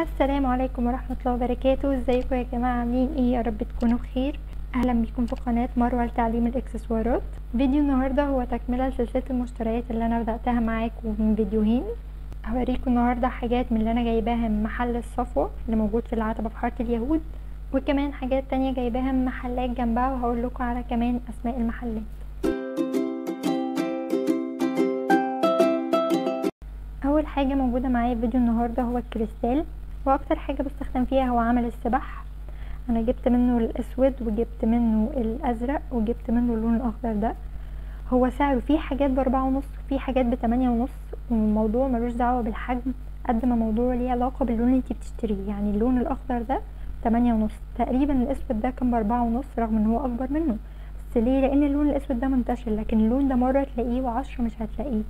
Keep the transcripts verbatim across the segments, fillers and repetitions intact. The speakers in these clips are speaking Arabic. السلام عليكم ورحمة الله وبركاته. ازيكم يا جماعة؟ عاملين ايه؟ يا رب تكونوا بخير. اهلا بكم في قناة مروه لتعليم الاكسسوارات. فيديو النهاردة هو تكملة لسلسلة المشتريات اللي انا بدأتها معاكم من فيديوهين. هوريكم النهاردة حاجات من اللي انا جايباها من محل الصفوة اللي موجود في العتبة في حارة اليهود، وكمان حاجات تانية جايباها من محلات جنبها، وهقول لكم على كمان اسماء المحلات. اول حاجة موجودة معايا في فيديو النهاردة هو الكريستال، واكتر حاجة بستخدم فيها هو عمل السبح. انا جبت منه الاسود وجبت منه الازرق وجبت منه اللون الاخضر ده. هو سعره فيه حاجات باربعة ونص، فيه حاجات بتمانية ونص، والموضوع ملوش دعوة بالحجم قد ما موضوع ليه علاقة باللون اللي انتي بتشتريه. يعني اللون الاخضر ده تمانية ونص تقريبا، الاسود ده كان باربعة ونص رغم ان هو اكبر منه، بس ليه؟ لان اللون الاسود ده منتشر، لكن اللون ده مرة تلاقيه وعشرة مش هتلاقيه،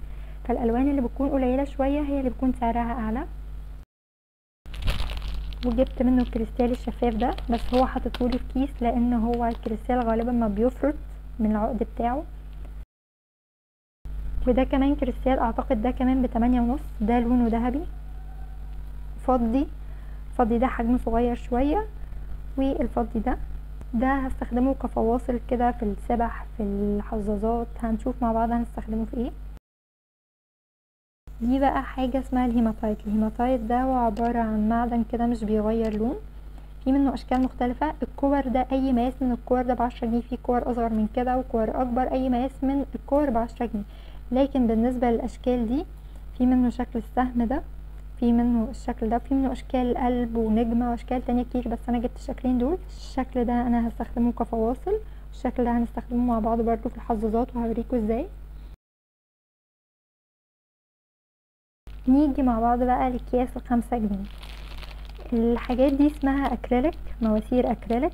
فالالوان اللي بتكون قليله شويه هي اللي بيكون سعرها اعلى. وجبت منه الكريستال الشفاف ده، بس هو حاططهولي في كيس لان هو الكريستال غالبا ما بيفرط من العقد بتاعه. وده كمان كريستال، اعتقد ده كمان بتمانية ونص، ده لونه ذهبي فضي فضي، ده حجمه صغير شويه. والفضي ده ده هستخدمه كفواصل كده في السبح، في الحظاظات، هنشوف مع بعض هنستخدمه في ايه. دي بقى حاجة اسمها الهيماتايت. الهيماتايت ده هو عبارة عن معدن كده مش بيغير لون، في منه اشكال مختلفة. الكور ده اي مقاس من الكور ده بعشرة جنيه، في كور اصغر من كده وكور اكبر، اي مقاس من الكور بعشرة جنيه. لكن بالنسبة للاشكال دي في منه شكل السهم ده، في منه الشكل ده، في منه اشكال قلب ونجمة واشكال تانية كتير، بس انا جبت الشكلين دول. الشكل ده انا هستخدمه كفواصل، والشكل ده هنستخدمه مع بعض برضو في الحظاظات وهوريكم ازاي. نيجي مع بعض بقى لأكياس الخمسة جنيه. الحاجات دي اسمها اكريليك، مواسير اكريليك،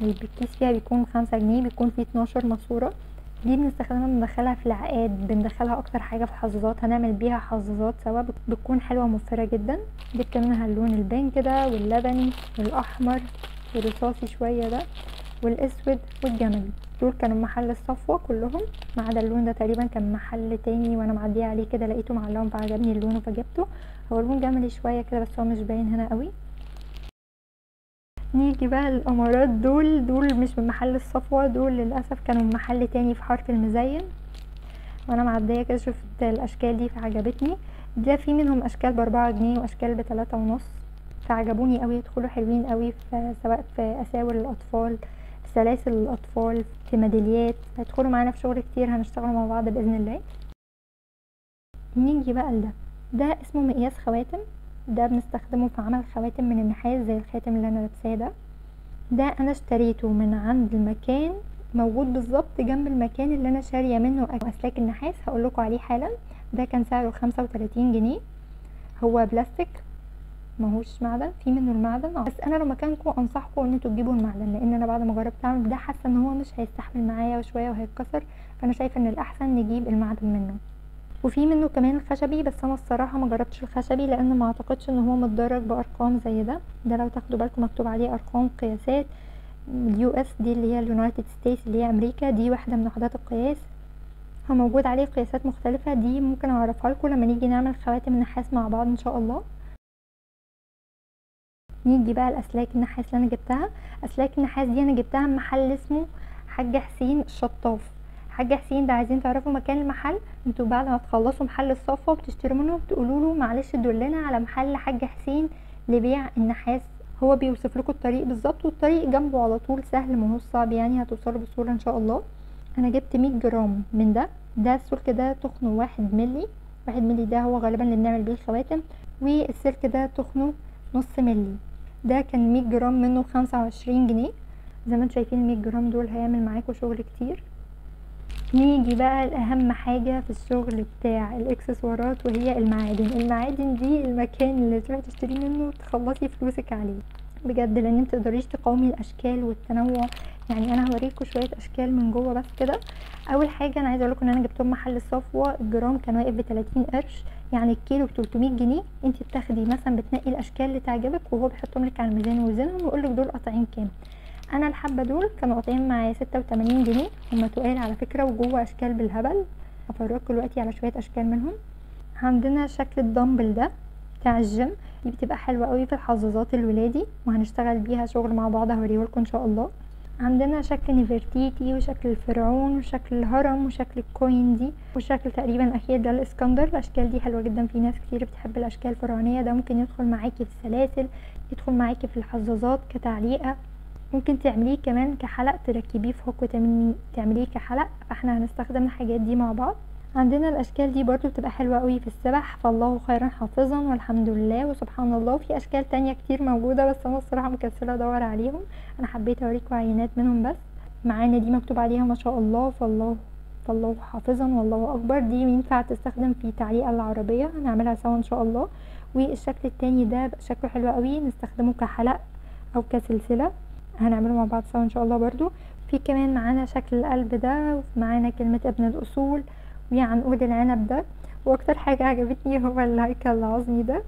الكيس فيها بيكون خمسة جنيه، بيكون فيه اتناشر ماسورة. دي بنستخدمها بندخلها في العقاد، بندخلها اكتر حاجة في الحظاظات، هنعمل بيها حظاظات سوا، بتكون حلوة وموفرة جدا. جبت منها اللون البنك ده واللبني والاحمر والرصاصي شوية ده والاسود والجملي، دول كانوا محل الصفوة كلهم ما عدا اللون ده، تقريبا كان محل تاني وانا معديه عليه كده لقيته معلقهم فعجبني اللون فجبته. هو لون جملي شويه كده بس هو مش باين هنا قوي. نيجي بقى الامارات، دول دول مش من محل الصفوة، دول للاسف كانوا من محل تاني في حارة المزين، وانا معديه كده شفت الاشكال دي فعجبتني. ده في منهم اشكال باربعة جنيه واشكال بتلاتة ونص، فعجبوني قوي، يدخلوا حلوين قوي في سواء في اساور الاطفال، سلاسل الاطفال، في ميداليات، هيدخلوا معانا في شغل كتير هنشتغلوا مع بعض باذن الله. نيجي بقى لده، ده اسمه مقياس خواتم، ده بنستخدمه في عمل خواتم من النحاس زي الخاتم اللي انا لابساه ده. ده انا اشتريته من عند المكان، موجود بالظبط جنب المكان اللي انا شاريه منه اسلاك النحاس، هقولكوا عليه حالا. ده كان سعره خمسة وتلاتين جنيه، هو بلاستيك ماهوش معدن، في منه المعدن، بس انا لو مكانكم انصحكم ان انتوا تجيبوا المعدن، لان انا بعد ما جربت اعمل ده حاسه ان هو مش هيستحمل معايا وشويه وهيتكسر، فانا شايفه ان الاحسن نجيب المعدن منه. وفي منه كمان الخشبي، بس انا الصراحه ما جربتش الخشبي لان ما اعتقدش ان هو متدرج بارقام زي ده. ده لو تاخدوا بالكم مكتوب عليه ارقام قياسات، اليو اس دي اللي هي اليونايتد ستيتس اللي هي امريكا، دي واحده من وحدات القياس، هو موجود عليه قياسات مختلفه، دي ممكن اعرفها لكم لما نيجي نعمل خواتم نحاس مع بعض ان شاء الله. نيجي بقى الاسلاك النحاس اللي انا جبتها. اسلاك النحاس دي انا جبتها من محل اسمه حاج حسين الشطاف. حاج حسين ده عايزين تعرفوا مكان المحل، انتوا بعد ما تخلصوا محل الصفوة بتشتروا منه بتقولوا له معلش تدلنا على محل حاج حسين لبيع النحاس، هو بيوصف لكم الطريق بالظبط، والطريق جنبه على طول سهل ماهوش صعب، يعني هتوصلوا بسهوله ان شاء الله. انا جبت مية جرام من ده، ده السلك ده تخنه واحد ملي، واحد ملي ده هو غالبا اللي بنعمل بيه الخواتم، والسلك ده تخنه نص ملي، ده كان مية جرام منه خمسة وعشرين جنيه. زي ما انتم شايفين مية جرام دول هيعمل معاكم شغل كتير. نيجي بقى لأهم حاجة في الشغل بتاع الاكسسوارات وهي المعادن. المعادن دي المكان اللي تروحي تشتري منه تخلصي فلوسك عليه بجد، لان متقدريش تقاومي الاشكال والتنوع. يعني انا هوريكم شوية اشكال من جوه بس كده. اول حاجة انا عايزة اقولكم ان انا جبتهم محل الصفوة، الجرام كان واقف بتلاتين قرش، يعني الكيلو بتلتمية جنيه. انت بتاخدي مثلا بتنقي الاشكال اللي تعجبك وهو بيحطهم لك على الميزان ويوزنهم ويقولك دول قطعين كام. انا الحبة دول كانوا قاطعين معايا ستة وتمانين جنيه، هما تقال على فكرة وجوه اشكال بالهبل، هفرجكوا دلوقتي على شوية اشكال منهم. عندنا شكل الدمبل ده بتاع الجيم، دي بتبقى حلوه قوي في الحظاظات الولادي، وهنشتغل بيها شغل مع بعض هوريهولكم ان شاء الله. عندنا شكل نيفيرتيتي وشكل الفرعون وشكل الهرم وشكل الكوين دي، والشكل تقريبا الاخير ده الاسكندر. الاشكال دي حلوه جدا، في ناس كتير بتحب الاشكال الفرعونيه، ده ممكن يدخل معاكي في السلاسل، يدخل معاكي في الحظاظات كتعليقه، ممكن تعمليه كمان كحلق تركبيه في حكوة تعمليه كحلق، فاحنا هنستخدم الحاجات دي مع بعض. عندنا الاشكال دي برضو بتبقى حلوه قوي في السبح، فالله خيرا حافظا والحمد لله وسبحان الله. وفي اشكال تانية كتير موجوده بس انا الصراحه مكسله ادور عليهم، انا حبيت اوريكم عينات منهم بس. معانا دي مكتوب عليها ما شاء الله فالله فالله حافظا والله اكبر، دي ينفع تستخدم في تعليقه العربيه، هنعملها سوا ان شاء الله. والشكل التاني ده شكله حلو قوي، نستخدمه كحلق او كسلسله، هنعمله مع بعض سوا ان شاء الله. برضو في كمان معانا شكل القلب ده، ومعانا كلمه ابن الاصول، وعنقود العنب ده، واكتر حاجه عجبتني هو الهيكل العظمي ده،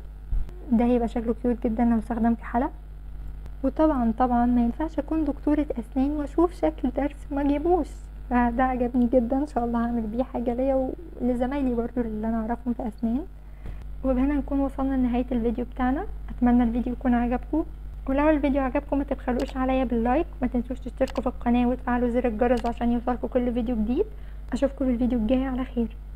ده هيبقى شكله كيوت جدا لو استخدم كحلق. وطبعا طبعا ما ينفعش اكون دكتوره اسنان واشوف شكل درس ما جيبوش، فده عجبني جدا، ان شاء الله هعمل بيه حاجه ليا ولزمايلي برضو اللي انا اعرفهم في اسنان. وبهنا نكون وصلنا لنهايه الفيديو بتاعنا، اتمنى الفيديو يكون عجبكم، ولو الفيديو عجبكم ما تبخلوش عليا باللايك، ما تنسوش تشتركوا في القناه وتفعلوا زر الجرس عشان يوصلكم كل فيديو جديد. اشوفكم في الفيديو الجاي على خير.